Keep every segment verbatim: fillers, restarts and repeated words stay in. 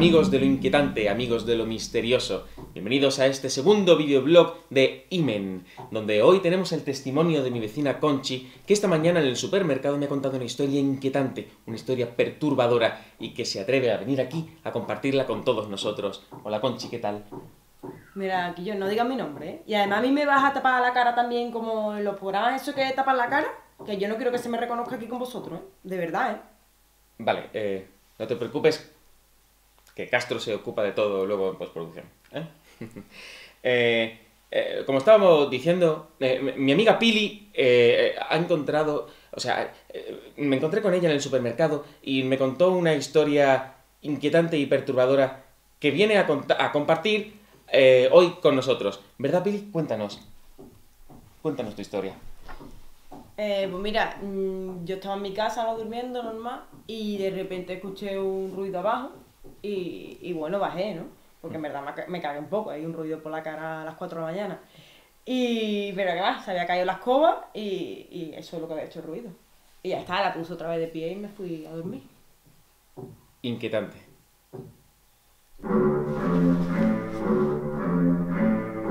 amigos de lo inquietante, amigos de lo misterioso. Bienvenidos a este segundo videoblog de Imen, donde hoy tenemos el testimonio de mi vecina Conchi, que esta mañana en el supermercado me ha contado una historia inquietante, una historia perturbadora, y que se atreve a venir aquí a compartirla con todos nosotros. Hola Conchi, ¿qué tal? Mira, aquí yo no digas mi nombre, ¿eh? Y además a mí me vas a tapar la cara también, como en los programas, eso que es tapar la cara, que yo no quiero que se me reconozca aquí con vosotros, ¿eh? De verdad, ¿eh? Vale, eh, no te preocupes, que Castro se ocupa de todo luego en postproducción, ¿eh? eh, eh, como estábamos diciendo, eh, mi amiga Pili eh, eh, ha encontrado, o sea, eh, me encontré con ella en el supermercado y me contó una historia inquietante y perturbadora que viene a, a compartir eh, hoy con nosotros. ¿Verdad, Pili? Cuéntanos. Cuéntanos tu historia. Eh, pues mira, yo estaba en mi casa, no durmiendo, normal, y de repente escuché un ruido abajo y, y bueno, bajé, ¿no? Porque en verdad me, me cagué un poco, hay un ruido por la cara a las cuatro de la mañana. Y, pero qué más, se había caído la escoba y, y eso es lo que había hecho el ruido. Y ya está, la puse otra vez de pie y me fui a dormir. Inquietante.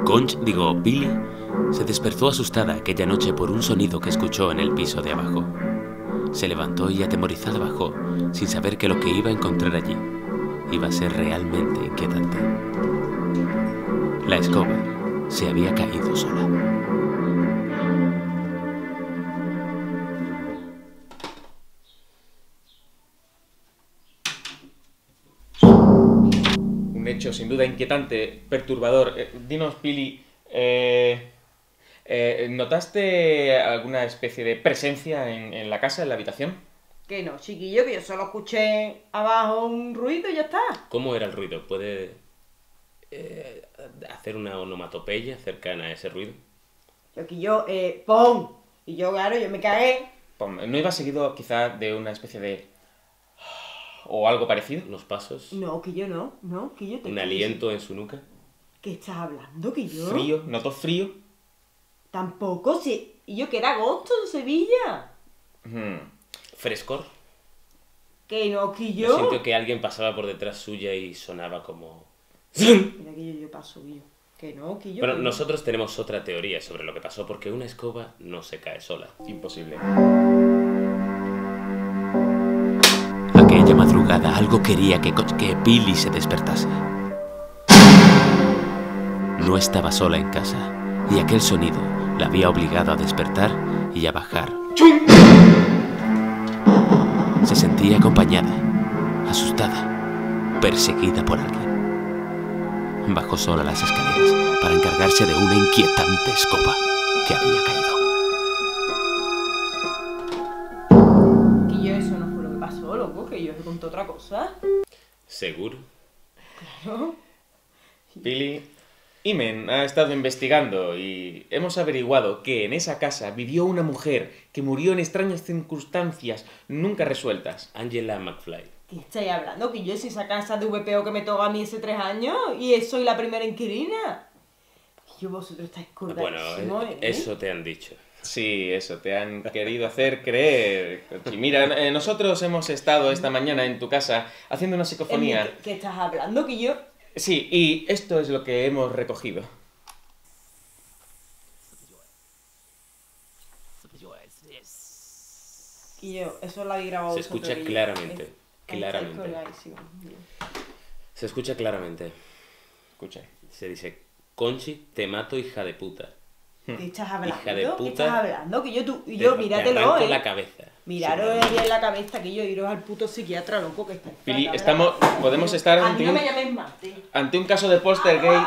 Conch, digo, Pili, se despertó asustada aquella noche por un sonido que escuchó en el piso de abajo. Se levantó y atemorizada bajó, sin saber que lo que iba a encontrar allí iba a ser realmente inquietante. La escoba se había caído sola. Un hecho sin duda inquietante, perturbador. Eh, dinos, Pili, eh... Eh, ¿notaste alguna especie de presencia en, en la casa, en la habitación? Que no, chiquillo, que yo solo escuché abajo un ruido y ya está. ¿Cómo era el ruido? ¿Puede eh, hacer una onomatopeya cercana a ese ruido? Yo que yo, eh, ¡pum! Y yo, claro, yo me cagué. ¡Pum! ¿No iba seguido quizás de una especie de... o algo parecido? ¿Los pasos? No, que yo no, no, que yo... Te... ¿Un aliento en su nuca? ¿Qué estás hablando, que yo? ¿Frío? ¿Notó frío? Tampoco, si... Y yo que era agosto en Sevilla. Mm. ¿Frescor? Que no, que yo... yo siento que alguien pasaba por detrás suya y sonaba como... Mira que yo, yo paso, yo. Que no, que yo... Bueno, que nosotros no. Tenemos otra teoría sobre lo que pasó, porque una escoba no se cae sola. Imposible. Aquella madrugada algo quería que, que Pili se despertase. No estaba sola en casa. Y aquel sonido la había obligado a despertar y a bajar. ¡Chum! Se sentía acompañada, asustada, perseguida por alguien. Bajó sola las escaleras para encargarse de una inquietante escoba que había caído. Y yo eso no fue lo que pasó, loco, que yo os conté otra cosa. ¿Seguro? Claro. Pili... Imen ha estado investigando y hemos averiguado que en esa casa vivió una mujer que murió en extrañas circunstancias nunca resueltas. Angela McFly. ¿Qué estáis hablando? Que yo es esa casa de V P O que me toca a mí hace tres años y soy la primera inquilina. Y vosotros estáis curdadísimos. Bueno, ¿eh? Eso te han dicho. Sí, eso, te han querido hacer creer. Mira, eh, nosotros hemos estado esta mañana en tu casa haciendo una psicofonía. ¿Qué, qué estás hablando? Que yo... Sí, y esto es lo que hemos recogido. Y yo, eso lo he grabado. Se escucha claramente, es, claramente. claramente. Se escucha claramente. Escucha. Se dice, Conchi, te mato, hija de puta. ¿Qué estás hablando? Hija de puta. ¿Qué estás hablando? Que yo, tú, y yo, míratelo, eh. la cabeza. Miraros sí, en la cabeza, que yo iros al puto psiquiatra, loco, que está... Pili, estamos... podemos estar ante no un... Me más, ante un caso de póster gay.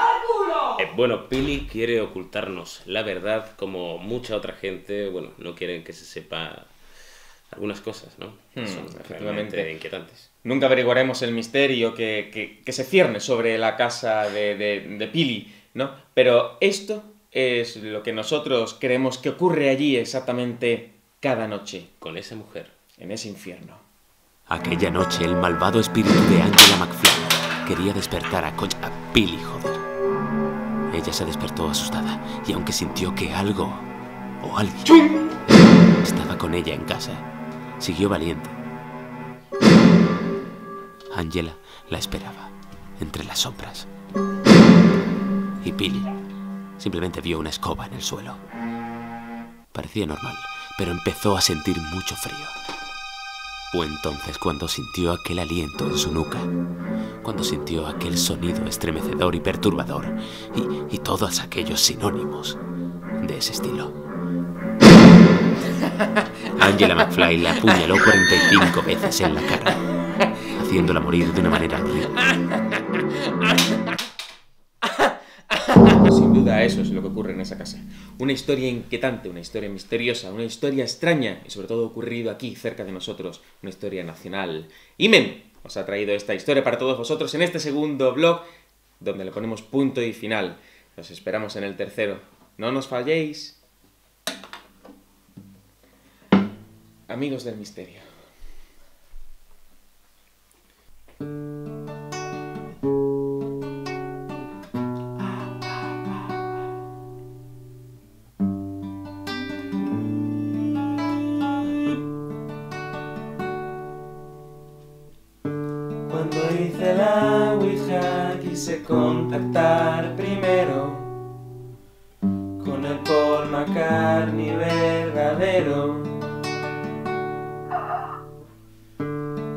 Eh, bueno, Pili quiere ocultarnos la verdad, como mucha otra gente, bueno, no quieren que se sepa algunas cosas, ¿no? Hmm, Son realmente inquietantes. Nunca averiguaremos el misterio que, que, que se cierne sobre la casa de, de, de Pili, ¿no? Pero esto es lo que nosotros creemos que ocurre allí exactamente... cada noche, con esa mujer, en ese infierno. Aquella noche, el malvado espíritu de Angela McFly quería despertar a, Conch a Pili, joder. Ella se despertó asustada, y aunque sintió que algo, o alguien, ¡chum! Estaba con ella en casa, siguió valiente. Angela la esperaba. entre las sombras. Y Billy simplemente vio una escoba en el suelo. Parecía normal, pero empezó a sentir mucho frío. Fue entonces cuando sintió aquel aliento en su nuca, cuando sintió aquel sonido estremecedor y perturbador, y, y todos aquellos sinónimos de ese estilo. Angela McFly la apuñaló cuarenta y cinco veces en la cara, haciéndola morir de una manera horrible. Sin duda eso es lo que ocurre en esa casa. Una historia inquietante, una historia misteriosa, una historia extraña y sobre todo ocurrido aquí, cerca de nosotros, una historia nacional. Imen os ha traído esta historia para todos vosotros en este segundo vlog, donde le ponemos punto y final. Os esperamos en el tercero. No nos falléis. Amigos del misterio. Hice la Ouija, quise contactar primero con el Paul McCartney verdadero.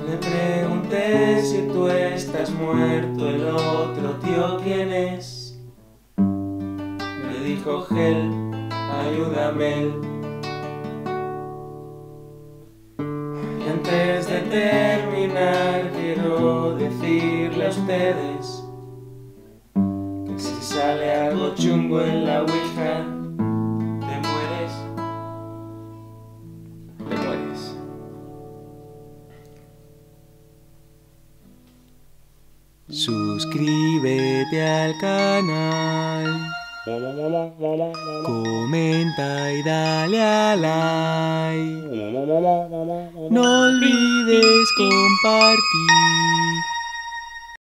Le pregunté si tú estás muerto, el otro tío quién es. Me dijo Gel, ayúdame. Y antes de terminar quiero decirle a ustedes que si sale algo chungo en la Ouija, te mueres, te mueres. Suscríbete al canal, comenta y dale a like, no olvides compartir.